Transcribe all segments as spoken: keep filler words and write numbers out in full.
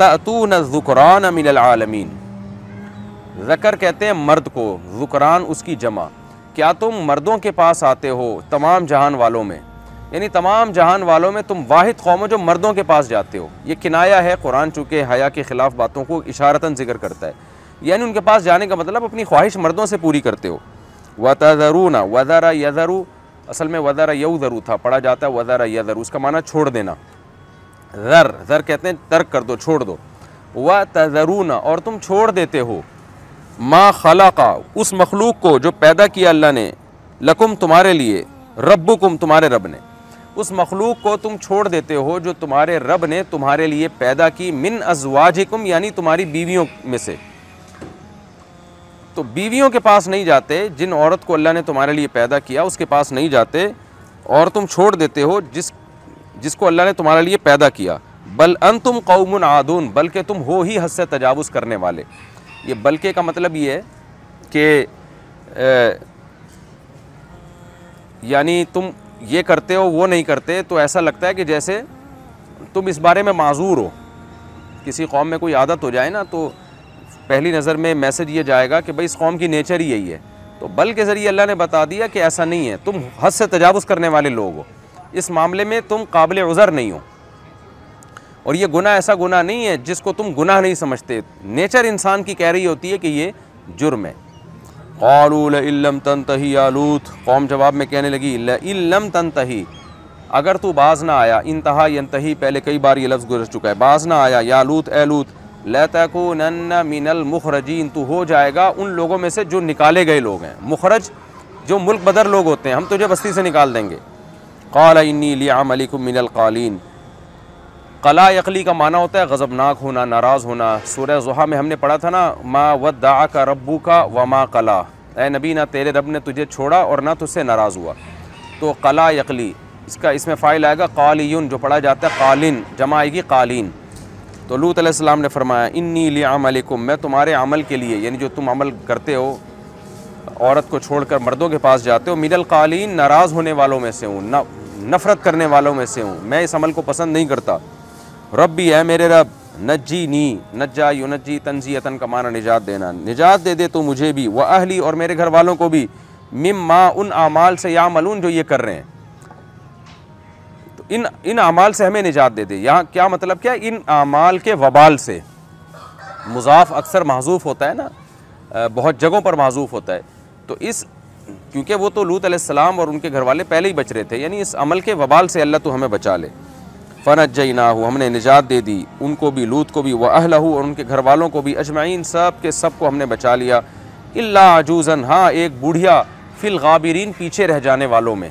तअतून ज़ुकरान मिनल आलमीन। ज़कर कहते हैं मर्द को, ज़ुकरान उसकी जमा। क्या तुम मर्दों के पास आते हो तमाम जहान वालों में, यानी तमाम जहान वालों में तुम वाहिद कौम हो जो मर्दों के पास जाते हो। ये किनाया है, कुरान चूँकि हया के ख़िलाफ़ बातों को इशारतन ज़िक्र करता है, यानी उनके पास जाने का मतलब अपनी ख्वाहिश मर्दों से पूरी करते हो। वतज़रूना, वज़रा यज़रू, असल में वज़रा यज़रू था, पढ़ा जाता है वज़रा यज़रू, उसका माना छोड़ देना। ज़र, ज़र कहते हैं तर्क कर दो, छोड़ दो। वतज़रूना, और तुम छोड़ देते हो। मा खलाका, उस मखलूक को जो पैदा किया अल्लाह ने। लकुम, तुम्हारे लिए। रब्बुकुम, तुम्हारे रब ने। उस मखलूक को तुम छोड़ देते हो जो तुम्हारे रब ने तुम्हारे लिए पैदा की। मिन अज़वाजिकुम, यानी तुम्हारी बीवियों में से। तो बीवियों के पास नहीं जाते, जिन औरत को अल्लाह ने तुम्हारे लिए पैदा किया उसके पास नहीं जाते, और तुम छोड़ देते हो जिस जिसको अल्लाह ने तुम्हारे लिए पैदा किया। बल अंतुम कौमुन आदून, बल्कि तुम हो ही हद से तजावुज़ करने वाले। ये बल्कि का मतलब ये है कि यानी तुम ये करते हो वो नहीं करते, तो ऐसा लगता है कि जैसे तुम इस बारे में माजूर हो। किसी कौम में कोई आदत हो जाए ना, तो पहली नज़र में मैसेज ये जाएगा कि भाई इस कौम की नेचर ही यही है। तो बल के ज़रिए अल्लाह ने बता दिया कि ऐसा नहीं है, तुम हद से तजावुज़ करने वाले लोग हो, इस मामले में तुम काबिल उज़र नहीं हो। और ये गुनाह ऐसा गुनाह नहीं है जिसको तुम गुनाह नहीं समझते, नेचर इंसान की कह रही होती है कि ये जुर्म है। क़ालू लम तंतही या लूत, कौम जवाब में कहने लगी लम तंतही, अगर तू बाज ना आया। इंतहा यंतही पहले कई बार ये लफ्ज़ गुजर चुका है, बाज ना आया। या लूत, ए लूत, लतकुनन्न मिनल मुखरजीन, तू हो जाएगा उन लोगों में से जो निकाले गए लोग हैं। मुखरज जो मुल्क बदर लोग होते हैं, हम तुझे बस्ती से निकाल देंगे। क़ाल इन्नी लिअमलिकुम मिनल क़ालीन, कला यकली का माना होता है गज़बनाक होना, नाराज़ होना। सूरह ज़ुहा में हमने पढ़ा था ना, मा वद्दाअका रब्बुका व मा कला, ए नबी ना तेरे रब ने तुझे छोड़ा और ना तुझसे नाराज़ हुआ। तो कला यकली, इसका इसमें फ़ाइल आएगा कालियुन, जो पढ़ा जाता है कालिन, जमा आएगी कालीन। तो लूत अलैहिस्सलाम ने फरमाया इन्नी लिअमलिकुम, मैं तुम्हारे अमल के लिए, यानी जो तुम अमल करते हो, औरत को छोड़ कर मर्दों के पास जाते हो, मिनल कालीन, नाराज़ होने वालों में से हूँ, नफ़रत करने वालों में से हूँ, मैं इस अमल को पसंद नहीं करता। रब्बी है मेरे रब, नज्जी नी, नज्जा युनज्जी तंजीयतन का माना निजात देना, निजात दे दे तो मुझे भी, व अहली, और मेरे घर वालों को भी, मिम्मा, उन आमाल से, यामलून, जो ये कर रहे हैं, तो इन इन आमाल से हमें निजात दे दे। यहाँ क्या मतलब क्या है, इन आमाल के वबाल से। मुजाफ अक्सर महजूफ़ होता है ना, बहुत जगहों पर महजूफ़ होता है। तो इस, क्योंकि वो तो लूत अलैहिस्सलाम और उनके घर वाले पहले ही बच रहे थे, यानी इस अमल के वबाल से अल्लाह तो हमें बचा ले। फ़नज्जयनाहु, हमने निजात दे दी उनको भी, लूत को भी, व अहलहु, और उनके घर वालों को भी, अजमाइन, सब के सब को हमने बचा लिया। इल्ला अजूज़न, हाँ एक बूढ़िया, फिल गाबिरीन, पीछे रह जाने वालों में,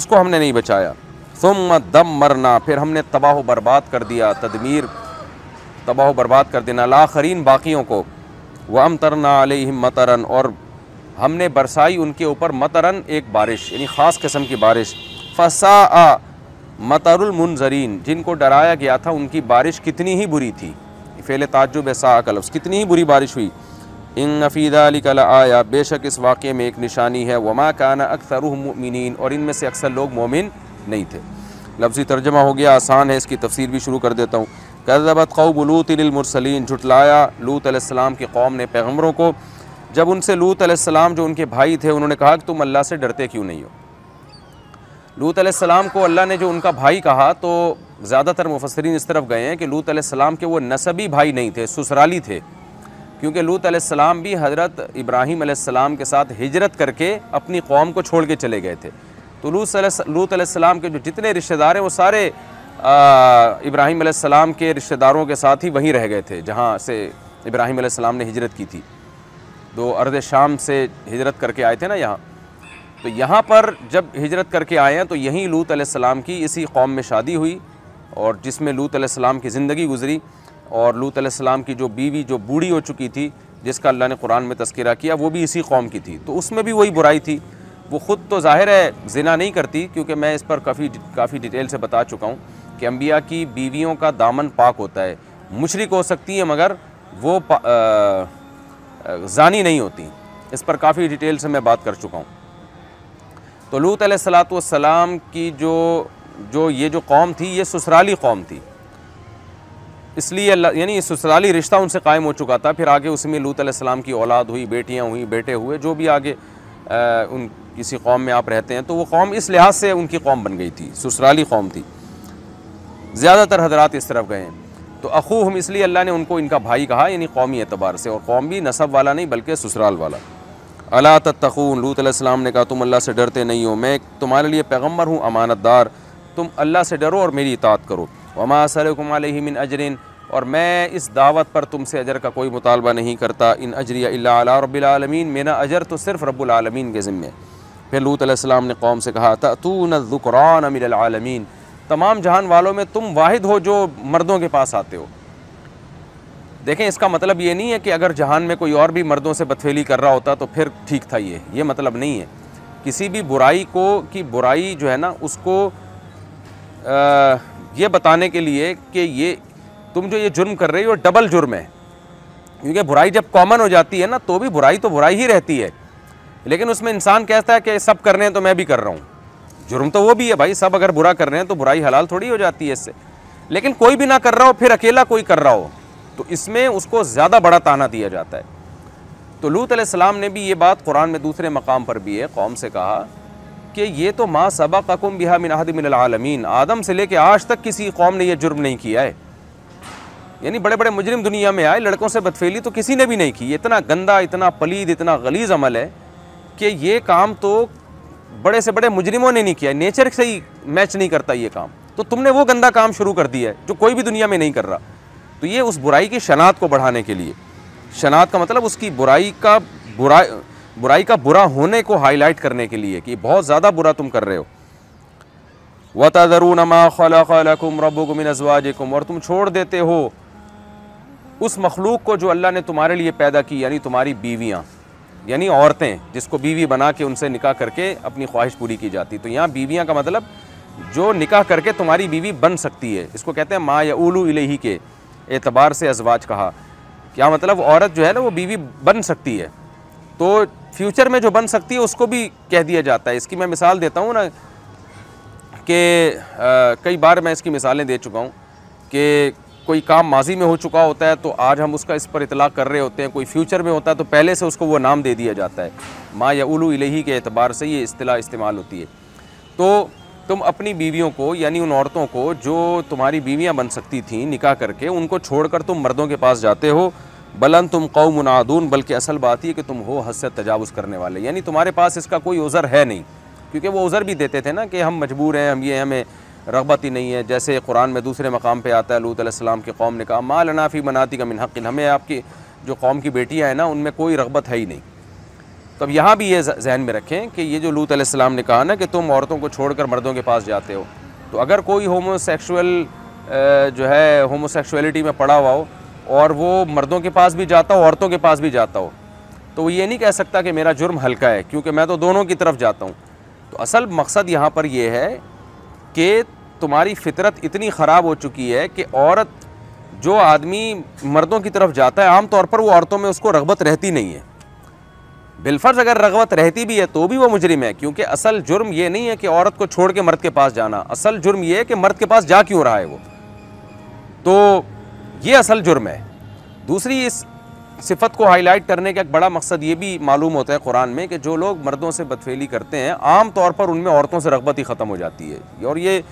उसको हमने नहीं बचाया। सुम्मा दम्मरना, फिर हमने तबाह बर्बाद कर दिया। तदमीर, तबाह बर्बाद कर देना। लाखरीन, बाकियों को। व अमतरना अलैहिम मतरन, और हमने बरसाई उनके ऊपर मतरन, एक बारिश, यानी ख़ास किस्म की बारिश। फसाआ मतरुल मुनजरीन, जिनको डराया गया था उनकी बारिश कितनी ही बुरी थी। फेल ताज्जुब सा कलब्स, कितनी ही बुरी बारिश हुई। इन नफीदा लिकल आया, बेशक इस वाक़े में एक निशानी है। वमा काना अक्सरुहुम मुमिनीन, और इनमें से अक्सर लोग मोमिन नहीं थे। लफ्ज़ी तर्जमा हो गया, आसान है, इसकी तफसीर भी शुरू कर देता हूँ। कज़्ज़बत कौम लूत लिलमुरसलीन, झुटलाया लूत अलैहिस्सलाम की कौम ने पैगम्बरों को। जब उनसे लूत अलैहिस्सलाम जो उनके भाई थे, उन्होंने कहा कि तुम अल्लाह से डरते क्यों नहीं हो। लूत अलैहिस्सलाम को अल्लाह ने जो उनका भाई कहा, तो ज़्यादातर मुफस्सरीन इस तरफ गए हैं कि लूत अलैहिस्सलाम के वो नसबी भाई नहीं थे, ससुराली थे, क्योंकि लूत अलैहिस्सलाम भी हज़रत इब्राहीम अलैहिस्सलाम के साथ हिजरत करके अपनी कौम को छोड़ के चले गए थे। तो लूत अलैहिस्सलाम के जो जितने रिश्तेदार हैं वो सारे इब्राहीम अलैहिस्सलाम के रिश्तेदारों के साथ ही वहीं रह गए थे जहाँ से इब्राहीम अलैहिस्सलाम ने हिजरत की थी। तो अर्द शाम से हिजरत करके आए थे ना यहाँ, तो यहाँ पर जब हिजरत करके आए हैं तो यहीं लूत अलैहिस्सलाम की इसी कौम में शादी हुई, और जिसमें लूत अलैहिस्सलाम की ज़िंदगी गुजरी। और लूत अलैहिस्सलाम की जो बीवी जो बूढ़ी हो चुकी थी, जिसका अल्लाह ने कुरान में तस्करा किया, वो भी इसी कौम की थी। तो उसमें भी वही बुराई थी। वो ख़ुद तो ज़ाहिर है ज़िना नहीं करती, क्योंकि मैं इस पर काफ़ी काफ़ी डिटेल से बता चुका हूँ कि अम्बिया की बीवियों का दामन पाक होता है। मुशरिक हो सकती है मगर वो ज़ानी नहीं होती। इस पर काफ़ी डिटेल से मैं बात कर चुका हूँ। तो लूत अलैहिस्सलाम की जो जो ये जो कौम थी, ये ससुराली कौम थी। इसलिए अल्लाह यानी ससुराली रिश्ता उनसे कायम हो चुका था। फिर आगे उसमें लूत अलैहिस्सलाम की औलाद हुई, बेटियां हुई, बेटे हुए, जो भी आगे आ, उन किसी कौम में आप रहते हैं तो वो कौम इस लिहाज से उनकी कौम बन गई थी, ससुराली कौम थी। ज़्यादातर हजरात इस तरफ गए हैं। तो अखूहुम इसलिए अल्लाह ने उनको इनका भाई कहा, यानी कौमी एतबार से, और कौम भी नसब वाला नहीं बल्कि ससुराल वाला। अला तत्तखून, लूत अलैहिस्सलाम ने कहा तुम अल्लाह से डरते नहीं हो, मैं तुम्हारे लिए पैगम्बर हूँ, अमानतदार, तुम अल्लाह से डरो और मेरी इताअत करो। वमा असलकुम अलैहि मिन अजरिन, और मैं इस दावत पर तुमसे अजर का कोई मुतालबा नहीं करता। इन अजरिया इल्ला अला रब्बिल आलमीन, मेरा अजर तो सिर्फ रब्बुल आलमीन के ज़िम्मे। फिर लूत अलैहिस्सलाम ने कौम से कहा तअतून अज़्ज़ुकरान मिनल आलमीन, तमाम जहान वालों में तुम वाहिद हो जो मर्दों के पास आते हो। देखें, इसका मतलब ये नहीं है कि अगर जहान में कोई और भी मर्दों से बदफेली कर रहा होता तो फिर ठीक था, ये ये मतलब नहीं है। किसी भी बुराई को कि बुराई जो है ना उसको आ, ये बताने के लिए कि ये तुम जो ये जुर्म कर रहे हो डबल जुर्म है, क्योंकि बुराई जब कॉमन हो जाती है ना तो भी बुराई तो बुराई ही रहती है, लेकिन उसमें इंसान कहता है कि सब कर रहे हैं तो मैं भी कर रहा हूँ। जुर्म तो वो भी है भाई, सब अगर बुरा कर रहे हैं तो बुराई हलाल थोड़ी हो जाती है इससे। लेकिन कोई भी ना कर रहा हो, फिर अकेला कोई कर रहा हो, तो इसमें उसको ज़्यादा बड़ा ताना दिया जाता है। तो लूत अलैहिस्सलाम ने भी ये बात कुरान में दूसरे मकाम पर भी है, कौम से कहा कि ये तो माँ सबक़कुम बिहा मिन अहदिन मिनल आलमीन, आदम से लेकर आज तक किसी कौम ने यह जुर्म नहीं किया है। यानी बड़े बड़े मुजरिम दुनिया में आए, लड़कों से बदफेली तो किसी ने भी नहीं की। इतना गंदा, इतना पलीद, इतना गलीज़ अमल है कि ये काम तो बड़े से बड़े मुजरिमों ने नहीं किया, नेचर से ही मैच नहीं करता ये काम, तो तुमने वो गंदा काम शुरू कर दिया है जो कोई भी दुनिया में नहीं कर रहा। तो ये उस बुराई की शनात को बढ़ाने के लिए, शनात का मतलब उसकी बुराई का बुराई बुराई का बुरा होने को हाईलाइट करने के लिए कि बहुत ज़्यादा बुरा तुम कर रहे हो। वतदरून मा खलक़लकुम रब्बुकुम मिन अज़वाजिकुम, और तुम छोड़ देते हो उस मखलूक को जो अल्लाह ने तुम्हारे लिए पैदा की, यानी तुम्हारी बीवियाँ, यानी औरतें, जिसको बीवी बना के उनसे निकाह करके अपनी ख्वाहिश पूरी की जाती। तो यहाँ बीवियाँ का मतलब जो निकाह करके तुम्हारी बीवी बन सकती है, इसको कहते हैं मा यऊलू इलैहि के एतबार से अज़वाज कहा। क्या मतलब? औरत जो है ना वो बीवी बन सकती है, तो फ्यूचर में जो बन सकती है उसको भी कह दिया जाता है। इसकी मैं मिसाल देता हूँ ना कि कई बार मैं इसकी मिसालें दे चुका हूँ कि कोई काम माजी में हो चुका होता है तो आज हम उसका इस पर इतलाक़ कर रहे होते हैं, कोई फ्यूचर में होता है तो पहले से उसको वो नाम दे दिया जाता है। मा यऊलू इलैहि के एतबार से ये इस्तिलाह इस्तेमाल होती है। तो तुम अपनी बीवियों को, यानी उन औरतों को जो तुम्हारी बीवियाँ बन सकती थीं निकाह करके, उनको छोड़कर तुम मर्दों के पास जाते हो। बलन तुम कौमुन आदून, बल्कि असल बात यह कि तुम हो हद से तजावुज़ करने वाले, यानी तुम्हारे पास इसका कोई उज़र है नहीं। क्योंकि वो उज़र भी देते थे ना कि हम मजबूर हैं, हम ये हमें रगबत ही नहीं है। जैसे कुरान में दूसरे मकाम पे आता है, लूत अलैहिस्सलाम की कौम ने कहा मा लना फी मनातिका मिन हक़्क़िन, हमें आपकी जो कौम की बेटियाँ हैं ना उनमें कोई रगबत है ही नहीं। तो अब यहाँ भी ये जहन में रखें कि ये जो लूत अलैहिस्सलाम ने कहा ना कि तुम औरतों को छोड़कर मर्दों के पास जाते हो, तो अगर कोई होमोसेक्सुअल जो है होमोसेक्सुअलिटी में पड़ा हुआ हो और वो मर्दों के पास भी जाता हो औरतों के पास भी जाता हो, तो वो ये नहीं कह सकता कि मेरा जुर्म हल्का है, क्योंकि मैं तो दोनों की तरफ जाता हूँ। तो असल मकसद यहाँ पर यह है कि तुम्हारी फितरत इतनी ख़राब हो चुकी है कि औरत जो आदमी मर्दों की तरफ जाता है आम तौर पर वो औरतों में उसको रगबत रहती नहीं है। बिलफर्ज अगर रगबत रहती भी है तो भी वो मुजरिम है, क्योंकि असल जुर्म ये नहीं है कि औरत को छोड़ के मर्द के पास जाना, असल जुर्म ये है कि मर्द के पास जा क्यों रहा है वो, तो ये असल जुर्म है। दूसरी इस सिफत को हाईलाइट करने का एक बड़ा मकसद ये भी मालूम होता है कुरान में कि जो लोग मर्दों से बदफेली करते हैं आम तौर पर उनमें औरतों से रगबत ही ख़त्म हो जाती है। और ये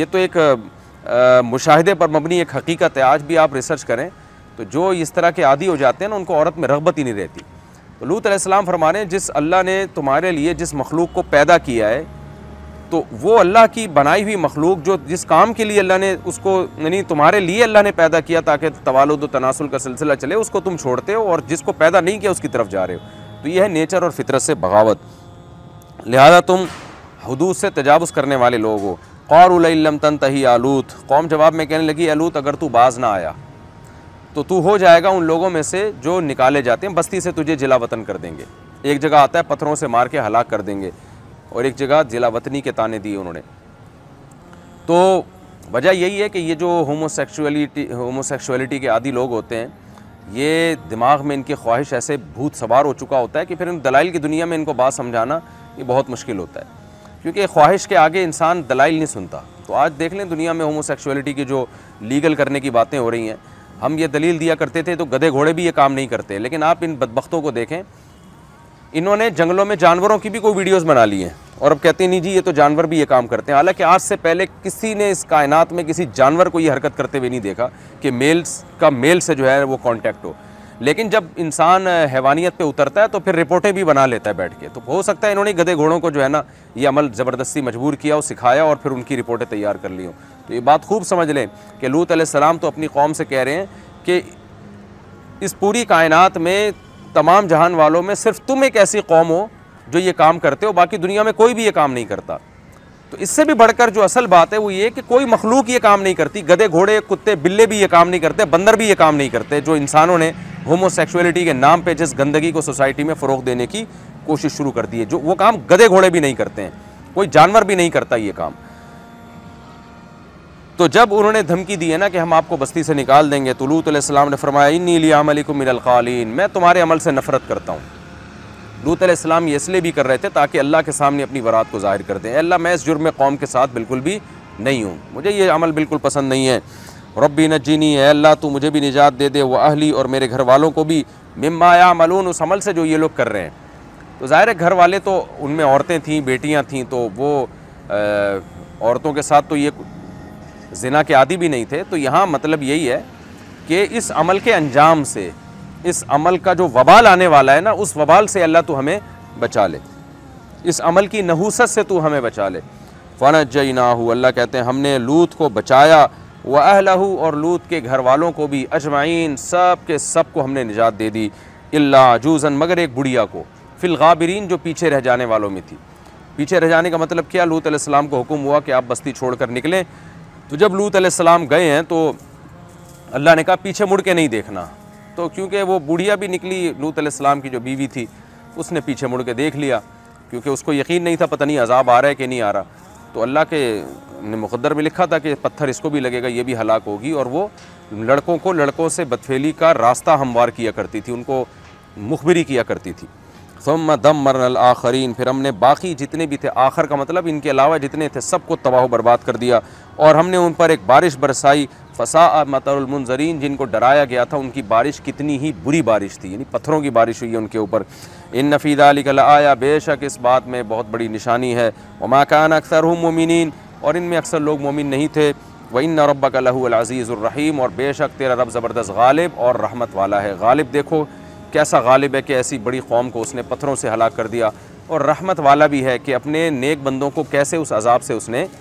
ये तो एक आ, मुशाहिदे पर मबनी एक हकीकत है। आज भी आप रिसर्च करें तो जो इस तरह के आदी हो जाते हैं ना उनको औरत में रगबत ही नहीं रहती। तो लूत अलैहिस्सलाम फरमा रहे हैं जिस अल्लाह ने तुम्हारे लिए जिस मखलूक को पैदा किया है, तो वो अल्लाह की बनाई हुई मखलूक जो जिस काम के लिए अल्लाह ने उसको यानी तुम्हारे लिए अल्लाह ने पैदा किया ताकि तवालुद और तनासुल का सिलसिला चले, उसको तुम छोड़ते हो और जिसको पैदा नहीं किया उसकी तरफ जा रहे हो। तो यह है नेचर और फितरत से बगावत। लिहाजा तुम हदूद से तजावुज़ करने वाले लोग हो। क़ालू लम तंतही आलूत, कौम जवाब में कहने लगी आलूत अगर तू बाज ना आया तो तू हो जाएगा उन लोगों में से जो निकाले जाते हैं बस्ती से, तुझे जिला वतन कर देंगे। एक जगह आता है पत्थरों से मार के हलाक कर देंगे और एक जगह जिला वतनी के ताने दिए उन्होंने। तो वजह यही है कि ये जो होमोसेक्सुअलिटी होमोसेक्सुअलिटी के आदि लोग होते हैं, ये दिमाग में इनकी ख्वाहिश ऐसे भूत सवार हो चुका होता है कि फिर इन दलाइल की दुनिया में इनको बात समझाना ये बहुत मुश्किल होता है, क्योंकि ख्वाहिश के आगे इंसान दलाइल नहीं सुनता। तो आज देख लें दुनिया में होमोसेक्सुअलिटी की जो लीगल करने की बातें हो रही हैं, हम ये दलील दिया करते थे तो गधे घोड़े भी ये काम नहीं करते, लेकिन आप इन बदबख्तों को देखें, इन्होंने जंगलों में जानवरों की भी कोई वीडियोस बना ली हैं और अब कहते हैं नहीं जी ये तो जानवर भी ये काम करते हैं। हालांकि आज से पहले किसी ने इस कायनात में किसी जानवर को ये हरकत करते हुए नहीं देखा कि मेल्स का मेल से जो है वो कॉन्टैक्ट हो, लेकिन जब इंसान हैवानियत पे उतरता है तो फिर रिपोर्टें भी बना लेता है बैठ के। तो हो सकता है इन्होंने गधे घोड़ों को जो है ना ये अमल ज़बरदस्ती मजबूर किया और सिखाया और फिर उनकी रिपोर्टें तैयार कर ली हों। तो ये बात खूब समझ लें कि लूत अलैहिस्सलाम तो अपनी कौम से कह रहे हैं कि इस पूरी कायनात में तमाम जहान वालों में सिर्फ तुम एक ऐसी कौम हो जो ये काम करते हो, बाकी दुनिया में कोई भी ये काम नहीं करता। तो इससे भी बढ़कर जो असल बात है वो ये कि कोई मखलूक ये काम नहीं करती, गधे घोड़े कुत्ते बिल्ले भी ये काम नहीं करते, बंदर भी ये काम नहीं करते जो इंसानों ने होमोसेक्सुअलिटी के नाम पे जिस गंदगी को सोसाइटी में फ़रोग देने की कोशिश शुरू कर दी है। जो वो काम गधे घोड़े भी नहीं करते हैं, कोई जानवर भी नहीं करता ये काम। तो जब उन्होंने धमकी दी है ना कि हम आपको बस्ती से निकाल देंगे, तो लूत अलैहिस्सलाम ने फरमाया इन्नी लिअमलिकुम मिनल क़ालीन, मैं तुम्हारे अमल से नफरत करता हूँ। लूत अलैहिस्सलाम ये इसलिए भी कर रहे थे ताकि अल्लाह के सामने अपनी बरात को ज़ाहिर कर दें, अल्लाह मैं इस जुर्म कौम के साथ बिल्कुल भी नहीं हूँ, मुझे ये अमल बिल्कुल पसंद नहीं है। रब्बी नज्जिनी, है अल्लाह तू मुझे भी निजात दे दे, व अहली और मेरे घर वालों को भी, मिम्मा यामलून उस अमल से जो ये लोग कर रहे हैं। तो ज़ाहिर है घर वाले तो उनमें औरतें थीं, बेटियां थीं, तो वो आ, औरतों के साथ तो ये ज़िना के आदी भी नहीं थे। तो यहाँ मतलब यही है कि इस अमल के अंजाम से, इस अमल का जो वबाल आने वाला है ना, उस वबाल से अल्लाह तू हमें बचा ले, इस अमल की नहूसत से तू हमें बचा ले। फनज्जयनाहू, अल्लाह कहते हैं हमने लूत को बचाया, व अहलहू और लूत के घर वालों को भी, अजमाइन सब के सब को हमने निजात दे दी, इल्ला अजूज़न मगर एक बुढ़िया को, फिल गाबिरीन जो पीछे रह जाने वालों में थी। पीछे रह जाने का मतलब क्या, लूत अलैहिस्सलाम को हुक्म हुआ कि आप बस्ती छोड़कर निकलें। तो जब लूत अलैहिस्सलाम गए हैं तो अल्लाह ने कहा पीछे मुड़ के नहीं देखना, तो क्योंकि वो बुढ़िया भी निकली, लूत अलैहिस्सलाम की जो बीवी थी उसने पीछे मुड़ के देख लिया क्योंकि उसको यकीन नहीं था पता नहीं अजाब आ रहा है कि नहीं आ रहा। तो अल्लाह के ने मुक़द्दर में लिखा था कि पत्थर इसको भी लगेगा, ये भी हलाक होगी। और वो लड़कों को लड़कों से बदफेली का रास्ता हमवार किया करती थी, उनको मुखबिरी किया करती थी। सुम्मा दम्मरनल आखरीन, फिर हमने बाकी जितने भी थे, आखिर का मतलब इनके अलावा जितने थे, सबको तबाह बर्बाद कर दिया और हमने उन पर एक बारिश बरसाई, फसा मतरुल मुंजरीन, जिनको डराया गया था उनकी बारिश कितनी ही बुरी बारिश थी, यानी पत्थरों की बारिश हुई है उनके ऊपर। इन फी ज़ालिक लआया, बेशक इस बात में बहुत बड़ी निशानी है। वमा कान अक्सरहुम मुमिनीन, और इनमें अक्सर लोग मोमिन नहीं थे। व इन्ना रब्बक लहुल अज़ीज़ुर रहीम, और बेशक तेरा रब ज़बरदस्त गालिब और रहमत वाला है। गालिब देखो कैसा गालिब है कि ऐसी बड़ी कौम को उसने पत्थरों से हलाक कर दिया, और रहमत वाला भी है कि अपने नेक बंदों को कैसे उस अज़ाब से उसने